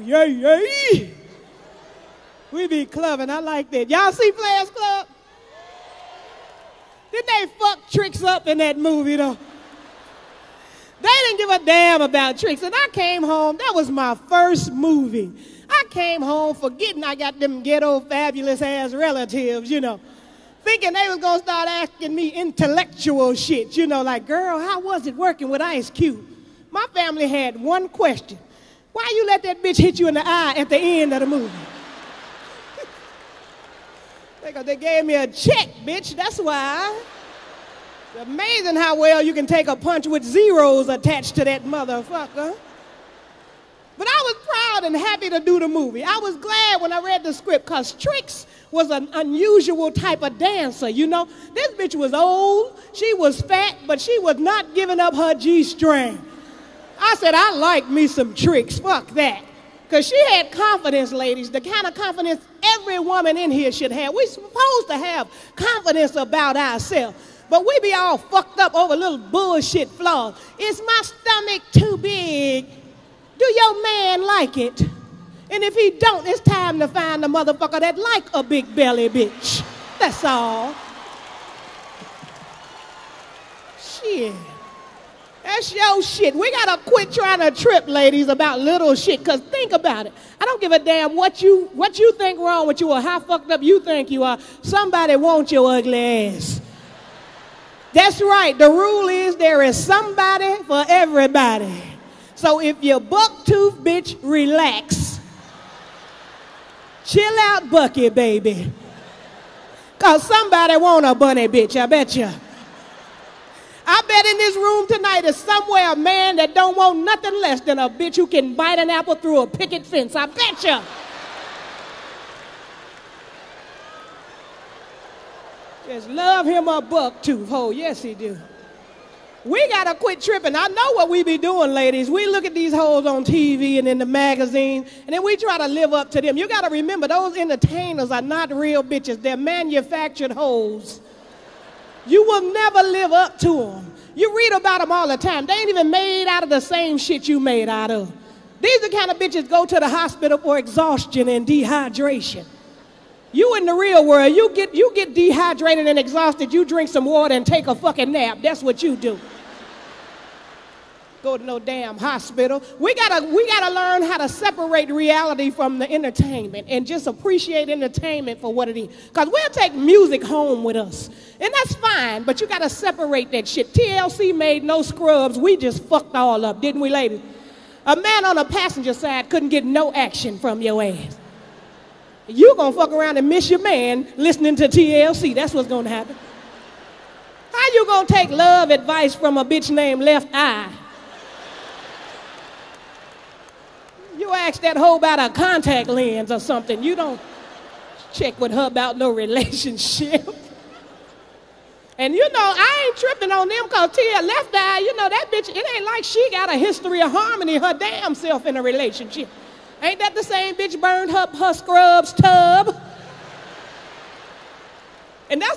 Yeah, yeah. We be clubbing. I like that. Y'all see Players Club? Didn't they fuck Trix up in that movie, though? They didn't give a damn about Trix. And I came home. That was my first movie. I came home forgetting I got them ghetto fabulous-ass relatives, you know, thinking they was going to start asking me intellectual shit, you know, like, girl, how was it working with Ice Cube? My family had one question. Why you let that bitch hit you in the eye at the end of the movie? They gave me a check, bitch, that's why. It's amazing how well you can take a punch with zeros attached to that motherfucker. But I was proud and happy to do the movie. I was glad when I read the script, because Trix was an unusual type of dancer, you know. This bitch was old, she was fat, but she was not giving up her G-string. I said, I like me some Trix, fuck that. Because she had confidence, ladies, the kind of confidence every woman in here should have. We're supposed to have confidence about ourselves, but we be all fucked up over little bullshit flaws. Is my stomach too big? Do your man like it? And if he don't, it's time to find a motherfucker that like a big belly bitch. That's all. Shit. That's your shit. We gotta quit trying to trip, ladies, about little shit, because think about it. I don't give a damn what you think wrong with you or how fucked up you think you are. Somebody wants your ugly ass. That's right. The rule is there is somebody for everybody. So if you're buck-toothed, bitch, relax. Chill out, Bucky, baby. Because somebody want a bunny, bitch, I bet you. I bet in this room tonight is somewhere a man that don't want nothing less than a bitch who can bite an apple through a picket fence. I bet you. Just love him a buck-tooth ho. Yes, he do. We gotta quit tripping. I know what we be doing, ladies. We look at these hoes on TV and in the magazines, and then we try to live up to them. You gotta remember, those entertainers are not real bitches. They're manufactured hoes. You will never live up to them. You read about them all the time. They ain't even made out of the same shit you made out of. These are the kind of bitches go to the hospital for exhaustion and dehydration. You in the real world, you get dehydrated and exhausted, you drink some water and take a fucking nap. That's what you do. Go to no damn hospital. We gotta learn how to separate reality from the entertainment and just appreciate entertainment for what it is. Because we'll take music home with us. And that's fine, but you gotta separate that shit. TLC made no scrubs. We just fucked all up, didn't we, ladies? A man on the passenger side couldn't get no action from your ass. You're gonna fuck around and miss your man listening to TLC. That's what's gonna happen. How you gonna take love advice from a bitch named Left Eye? You ask that hoe about a contact lens or something. You don't check with her about no relationship. And you know, I ain't tripping on them because Tia Left Eye, you know, that bitch, it ain't like she got a history of harmony her damn self in a relationship. Ain't that the same bitch burned her scrubs tub? And that's